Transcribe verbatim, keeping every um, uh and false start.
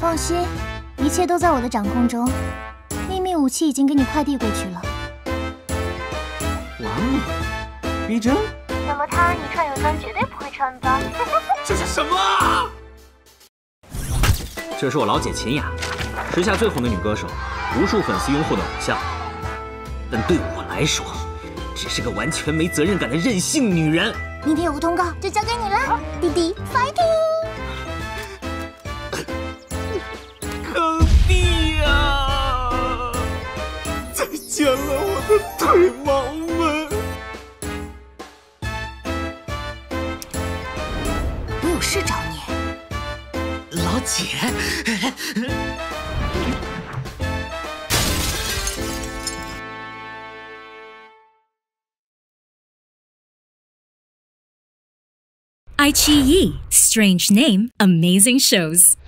放心，一切都在我的掌控中。秘密武器已经给你快递过去了。哇哦，逼真！怎么他你穿泳装绝对不会穿吧？这是什么？这是我老姐秦雅，时下最红的女歌手，无数粉丝拥护的偶像。但对我来说，只是个完全没责任感的任性女人。明天有个通告，就交给你了，弟弟 ，fighting！ 坑弟呀！再见了，我的腿毛们！我有事找你，老姐。iQIYI Strange name, amazing shows.